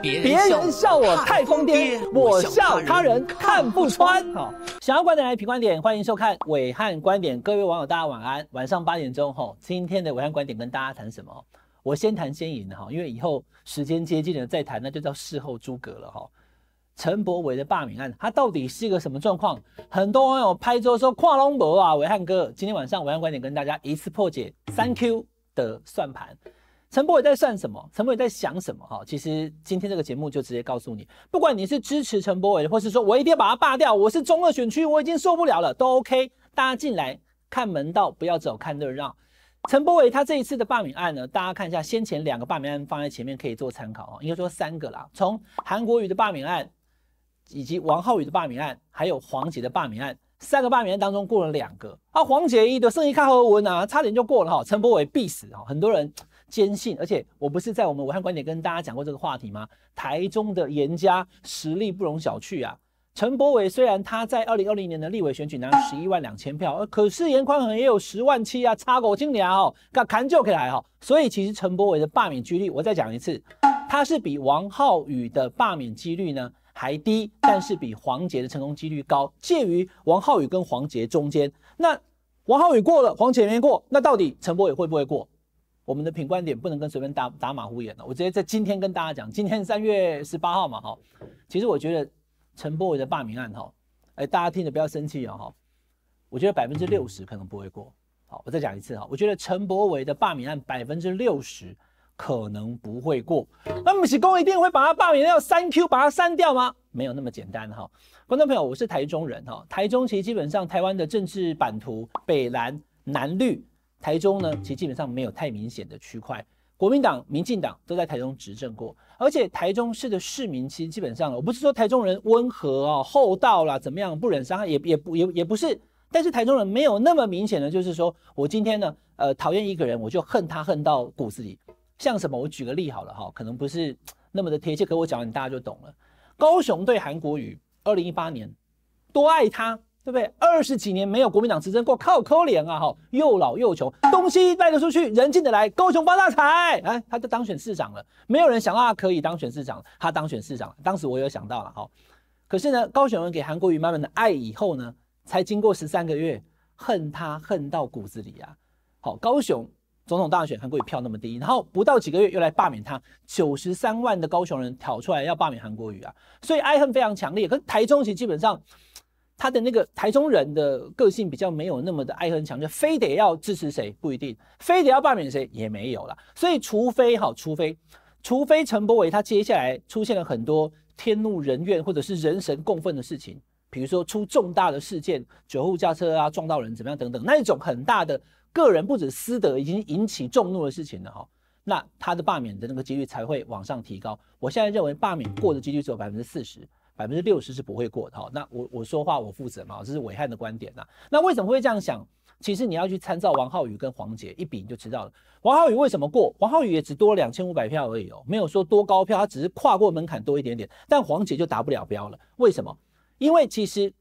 别人笑我太疯癫，我笑他人看不穿。好，想要观点来评观点，欢迎收看暐瀚观点。各位网友，大家晚安。晚上8点钟吼，今天的暐瀚观点跟大家谈什么？我先谈先赢哈，因为以后时间接近了再谈，那就叫事后诸葛了哈。陈柏惟的罢免案，它到底是一个什么状况？很多网友拍桌说看拢无啊，暐瀚哥。今天晚上暐瀚观点跟大家一次破解3Q 的算盘。 陈柏惟在算什么？陈柏惟在想什么？哈，其实今天这个节目就直接告诉你，不管你是支持陈柏惟，或是说我一定要把他罢掉，我是中二选区，我已经受不了了，都 OK。大家进来看门道，不要只有看热闹。陈柏惟他这一次的罢免案呢，大家看一下先前2个罢免案放在前面可以做参考应该说3个啦，从韩国瑜的罢免案，以及王浩宇的罢免案，还有黄捷的罢免案。 3个罢免案当中过了2个啊，黄捷一的圣意看和文啊，差点就过了哈。陈柏惟必死哈，很多人坚信，而且我不是在我们暐瀚观点跟大家讲过这个话题吗？台中的严家实力不容小觑啊。陈柏惟虽然他在2020年的立委选举拿112000票，可是严宽恒也有10.7万啊，差狗金俩哦，敢砍就可以来哈。所以其实陈柏惟的罢免几率，我再讲一次，他是比王浩宇的罢免几率呢？ 还低，但是比黄捷的成功几率高，介于王浩宇跟黄捷中间。那王浩宇过了，黄捷没过，那到底陈柏惟会不会过？我们的评观点不能跟随便打马虎眼了。我直接在今天跟大家讲，今天3月18号嘛，哈，其实我觉得陈柏惟的罢免案，哈，大家听着不要生气哦，哈，我觉得60%可能不会过。好，我再讲一次哈，我觉得陈柏惟的罢免案60%。 可能不会过，那不是公一定会把他罢免掉3Q 把他删掉吗？没有那么简单哈，观众朋友，我是台中人哈，台中其实基本上台湾的政治版图北蓝南绿，台中呢其实基本上没有太明显的区块，国民党、民进党都在台中执政过，而且台中市的市民其实基本上，我不是说台中人温和哦、厚道啦怎么样不忍伤害，也不是。 但是台中人没有那么明显的，就是说我今天呢，讨厌一个人，我就恨他恨到骨子里。像什么？我举个例好了哈，可能不是那么的贴切，可我讲完大家就懂了。高雄对韩国瑜，2018年多爱他，对不对？20几年没有国民党执政过，靠抠脸啊哈，又老又穷，东西卖得出去，人进得来，高雄发大财，哎，他就当选市长了。没有人想到他可以当选市长，他当选市长，当时我有想到了哈。可是呢，高雄人给韩国瑜慢慢的爱以后呢？ 才经过13个月，恨他恨到骨子里啊！好，高雄总统大选，韩国瑜票那么低，然后不到几个月又来罢免他，93万的高雄人挑出来要罢免韩国瑜啊，所以爱恨非常强烈。可是台中其实基本上他的那个台中人的个性比较没有那么的爱恨强烈，非得要支持谁不一定，非得要罢免谁也没有啦。所以除非陈柏惟他接下来出现了很多天怒人怨或者是人神共愤的事情。 比如说出重大的事件，酒后驾车啊，撞到人怎么样等等，那一种很大的个人不止私德已经引起众怒的事情了哈，那他的罢免的那个几率才会往上提高。我现在认为罢免过的几率只有40%，60%是不会过的哈。那我说话我负责嘛，这是暐瀚的观点呐。那为什么会这样想？其实你要去参照王浩宇跟黄捷一比你就知道了。王浩宇为什么过？王浩宇也只多2500票而已哦，没有说多高票，他只是跨过门槛多一点点。但黄捷就达不了标了，为什么？ 因为其实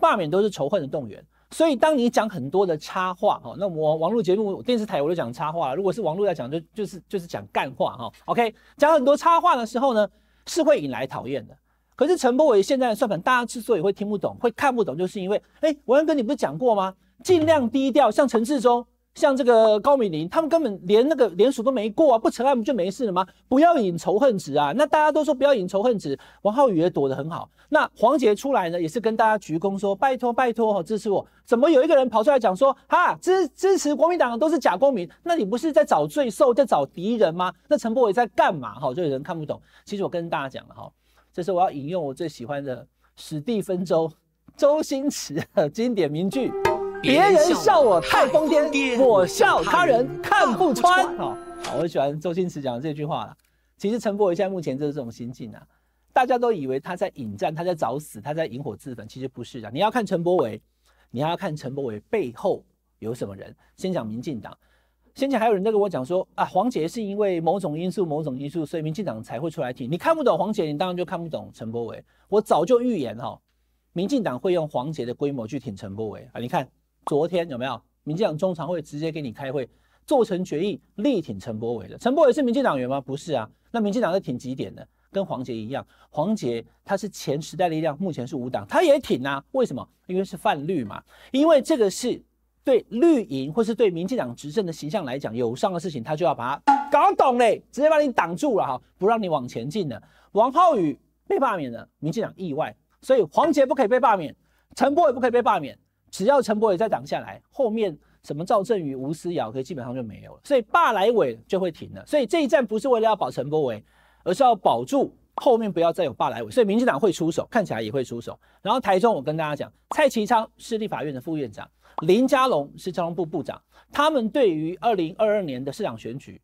罢免都是仇恨的动员，所以当你讲很多的插话哈，那我网络节目、电视台我都讲插话，如果是网络在讲，就是讲干话哈。OK， 讲很多插话的时候呢，是会引来讨厌的。可是陈柏惟现在的算盘，大家之所以会听不懂、会看不懂，就是因为暐瀚哥你不是讲过吗？尽量低调，像陈志忠、像这个高敏玲，他们根本连那个联署都没过啊，不成案不就没事了吗？不要引仇恨值啊！那大家都说不要引仇恨值，王浩宇也躲得很好。 那黄捷出来呢，也是跟大家鞠躬说拜托拜托，支持我。怎么有一个人跑出来讲说哈支持国民党的都是假公民？那你不是在找罪受，在找敌人吗？那陈柏惟在干嘛？哈，就有人看不懂。其实我跟大家讲了哈，这是我要引用我最喜欢的史蒂芬周星驰的经典名句：别人笑我太疯癫，我笑他人看不穿。好，我很喜欢周星驰讲的这句话啦。其实陈柏惟现在目前就是这种心境啊。 大家都以为他在引战，他在找死，他在引火自焚，其实不是的。你要看陈柏惟，你要看陈柏惟背后有什么人。先讲民进党，先前还有人在跟我讲说啊，黄捷是因为某种因素，所以民进党才会出来挺。你看不懂黄捷，你当然就看不懂陈柏惟。我早就预言哈，民进党会用黄捷的规模去挺陈柏惟啊。你看昨天有没有？民进党中常会直接给你开会。 做成决议力挺陈柏惟的，陈柏惟是民进党员吗？不是啊，那民进党在挺几点的？跟黄捷一样，黄捷他是前时代力量，目前是无党，他也挺啊。为什么？因为是泛绿嘛，因为这个是对绿营或是对民进党执政的形象来讲有伤的事情，他就要把它搞懂嘞，直接把你挡住了哈，不让你往前进了。王浩宇被罢免了，民进党意外，所以黄捷不可以被罢免，陈柏惟不可以被罢免，只要陈柏惟再挡下来，后面。 什么赵正宇、吴思瑶，可以基本上就没有了，所以罢来委就会停了。所以这一战不是为了要保陈柏惟，而是要保住后面不要再有罢来委。所以民进党会出手，看起来也会出手。然后台中，我跟大家讲，蔡其昌是立法院的副院长，林佳龙是交通部部长，他们对于2022年的市长选举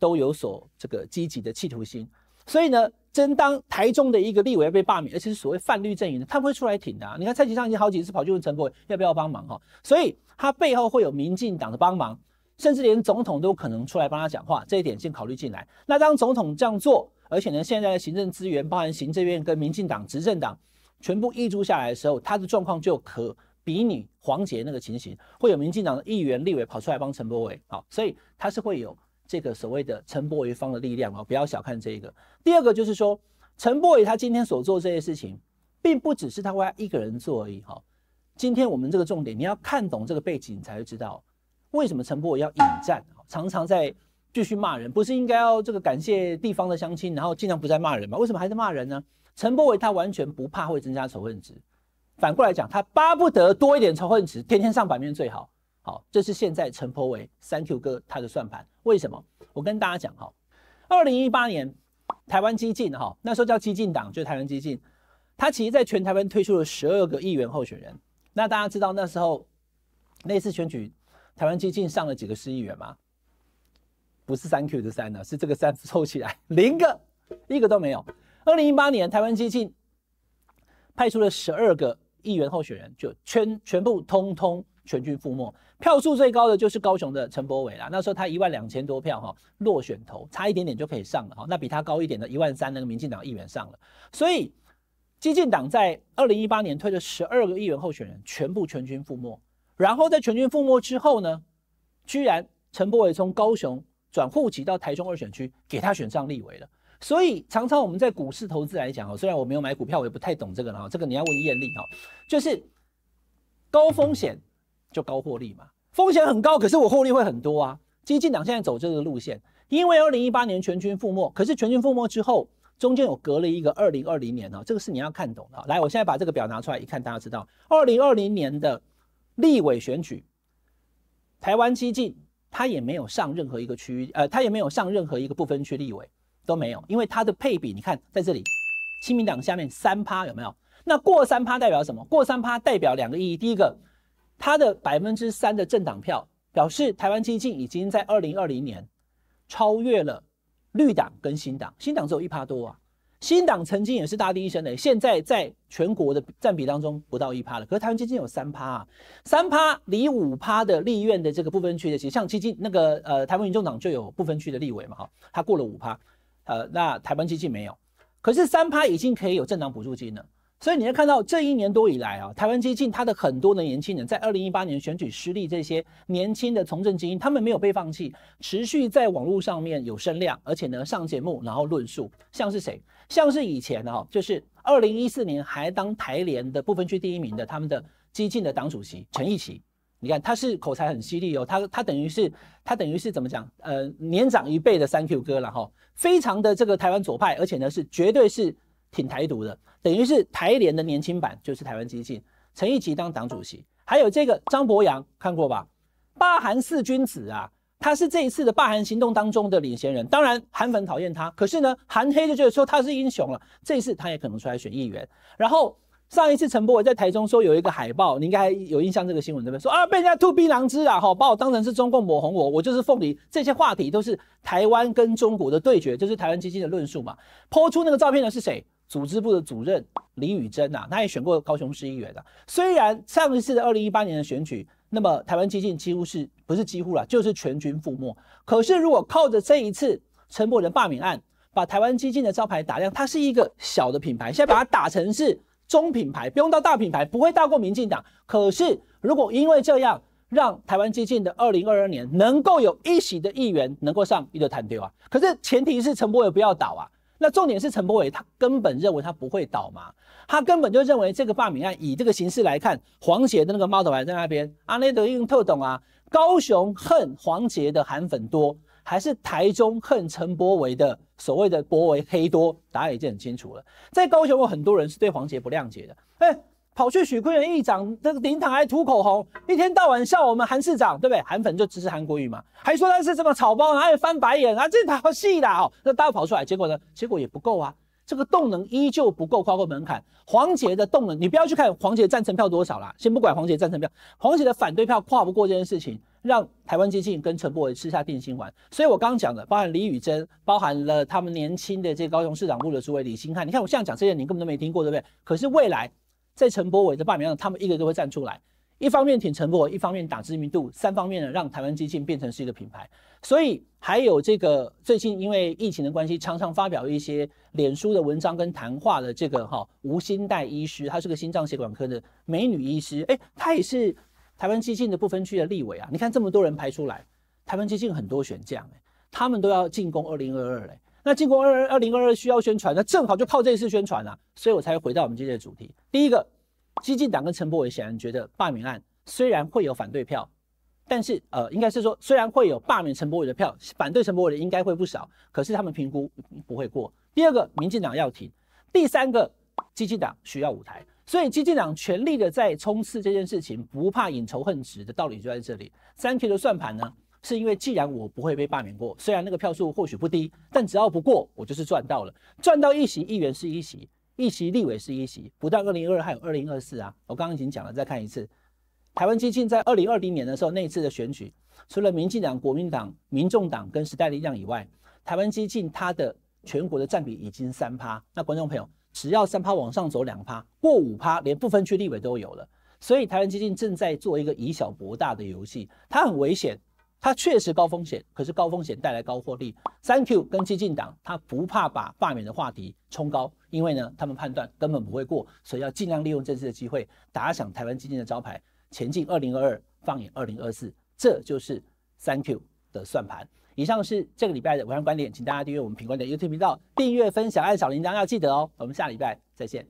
都有所这个积极的企图心。所以呢，真当台中的一个立委被罢免，而且是所谓泛绿阵营的，他们会出来挺的啊。你看蔡其昌已经好几次跑去问陈柏惟要不要帮忙哈，所以。 他背后会有民进党的帮忙，甚至连总统都可能出来帮他讲话，这一点先考虑进来。那当总统这样做，而且呢，现在的行政资源，包含行政院跟民进党执政党全部挹注下来的时候，他的状况就可比拟黄捷那个情形，会有民进党的议员、立委跑出来帮陈柏惟，好，所以他是会有这个所谓的陈柏惟方的力量哦，不要小看这个。第二个就是说，陈柏惟他今天所做这些事情，并不只是他为他一个人做而已，好。 今天我们这个重点，你要看懂这个背景，你才会知道为什么陈柏惟要引战，常常在继续骂人，不是应该要这个感谢地方的乡亲，然后尽量不再骂人吗？为什么还在骂人呢？陈柏惟他完全不怕会增加仇恨值，反过来讲，他巴不得多一点仇恨值，天天上版面最好。好，这是现在陈柏惟3Q 哥他的算盘。为什么？我跟大家讲哈，2018年台湾基进哈，那时候叫基进党，就是台湾基进，他其实在全台湾推出了12个议员候选人。 那大家知道那时候那次选举，台湾基进上了几个市议员吗？不是3Q 的3呢，是这个3凑起来0个，一个都没有。2018年台湾基进派出了12个议员候选人，就全部通通全军覆没。票数最高的就是高雄的陈柏惟啦，那时候他12000多票哈，落选头差一点点就可以上了哈，那比他高一点的13000那个民进党议员上了，所以。 基进党在2018年推了12个议员候选人，全部全军覆没。然后在全军覆没之后呢，居然陈柏惟从高雄转户籍到台中2选区，给他选上立委了。所以常常我们在股市投资来讲哦，虽然我没有买股票，我也不太懂这个了哈，这个你要问艳丽哦，就是高风险就高获利嘛，风险很高，可是我获利会很多啊。基进党现在走这个路线，因为2018年全军覆没，可是全军覆没之后。 中间有隔了一个2020年哦，这个是你要看懂的。来，我现在把这个表拿出来一看，大家知道2020年的立委选举，台湾基进他也没有上任何一个区域，他也没有上任何一个不分区立委都没有，因为他的配比你看在这里，亲民党下面3%有没有？那过3%代表什么？过3%代表2个意义，第一个，他的3%的政党票表示台湾基进已经在2020年超越了。 绿党跟新党，新党只有1%多啊。新党曾经也是大第一声的，现在在全国的占比当中不到1%了。可是台湾基进有3%啊，3%离5%的立院的这个不分区的，其实像基进那个台湾民众党就有不分区的立委嘛，哈，他过了5%，那台湾基进没有。可是3%已经可以有政党补助金了，所以你会看到这1年多以来啊，台湾基进他的很多的年轻人在2018年选举失利，这些年轻的从政精英，他们没有被放弃，持续在网络上面有声量，而且呢上节目然后论述，像是谁？像是以前啊，就是2014年还当台联的不分区第1名的，他们的基进的党主席陈义奇，你看他是口才很犀利哦，他等于是怎么讲？年长一辈的3Q 哥了哈，非常的这个台湾左派，而且呢是绝对是。 挺台独的，等于是台联的年轻版，就是台湾基进。陈义奇当党主席，还有这个张伯洋，看过吧？罢韩四君子啊，他是这一次的罢韩行动当中的领衔人。当然，韩粉讨厌他，可是呢，韩黑就觉得说他是英雄了。这一次他也可能出来选议员。然后上一次陈柏惟在台中说有一个海报，你应该有印象这个新闻对不对？说啊，被人家吐槟榔汁啊，哈，把我当成是中共抹红我，我就是凤梨。这些话题都是台湾跟中国的对决，就是台湾基进的论述嘛。抛出那个照片的是谁？ 组织部的主任李宇珍啊，他也选过高雄市议员啊。虽然上一次的2018年的选举，那么台湾基进几乎是不是几乎啦，就是全军覆没。可是如果靠着这一次陈柏惟罢免案，把台湾基进的招牌打亮，它是一个小的品牌，现在把它打成是中品牌，不用到大品牌，不会大过民进党。可是如果因为这样， 让台湾基进的2022年能够有一席的议员能够上，你就谈对啊。可是前提是陈柏惟不要倒啊。那重点是陈柏惟他根本认为他不会倒嘛，他根本就认为这个罢免案以这个形式来看，黄捷的那个猫头牌在那边，阿内德用特懂啊，高雄恨黄捷的韩粉多，还是台中恨陈柏惟的所谓的柏惟黑多？答案已经很清楚了。在高雄有很多人是对黄捷不谅解的，跑去许昆元议长那个灵堂还涂口红，一天到晚笑我们韩市长，对不对？韩粉就支持韩国瑜嘛，还说他是什么草包，然后翻白眼啊，这套戏啦哦。那大家跑出来，结果呢？结果也不够啊，这个动能依旧不够跨过门槛。黄捷的动能，你不要去看黄捷赞成票多少啦，先不管黄捷赞成票，黄捷的反对票跨不过这件事情，让台湾基进跟陈柏惟吃下定心丸。所以我刚刚讲的，包含李宇珍，包含了他们年轻的这高雄市长部的主委李兴汉，你看我现在讲这些，你根本都没听过，对不对？可是未来，在陈柏惟的罢免案，他们一个都会站出来，一方面挺陈柏惟，一方面打知名度，三方面呢让台湾基进变成是一个品牌。所以还有这个最近因为疫情的关系，常常发表一些脸书的文章跟谈话的这个吴欣岱医师，她是个心脏血管科的美女医师，她也是台湾基进的不分区的立委啊。你看这么多人排出来，台湾基进很多选将，他们都要进攻2022嘞。那进攻2022需要宣传，那正好就靠这次宣传啊，所以我才会回到我们今天的主题。第一个，基进党跟陈柏惟显然觉得罢免案虽然会有反对票，但是应该是说虽然会有罢免陈柏惟的票，反对陈柏惟的应该会不少，可是他们评估不会过。第二个，民进党要停。第三个，基进党需要舞台。所以基进党全力的在冲刺这件事情，不怕引仇恨值的道理就在这里。三 K 的算盘呢？是因为既然我不会被罢免过，虽然那个票数或许不低，但只要不过，我就是赚到了。赚到一席议员是一席，一席立委是一席，不但2022还有2024啊！我刚刚已经讲了，再看一次，台湾基进在2020年的时候那一次的选举，除了民进党、国民党、民众党跟时代力量以外，台湾基进它的全国的占比已经3%。那观众朋友，只要3%往上走2%，过5%，连不分区立委都有了。所以台湾基进正在做一个以小博大的游戏，它很危险。它确实高风险，可是高风险带来高获利。3Q 跟基进党，他不怕把罢免的话题冲高，因为呢，他们判断根本不会过，所以要尽量利用这次的机会，打响台湾基进的招牌，前进2022，放眼2024，这就是3Q 的算盘。以上是这个礼拜的暐瀚观点，请大家订阅我们品观点 YouTube 频道，订阅、分享、按小铃铛要记得哦。我们下礼拜再见。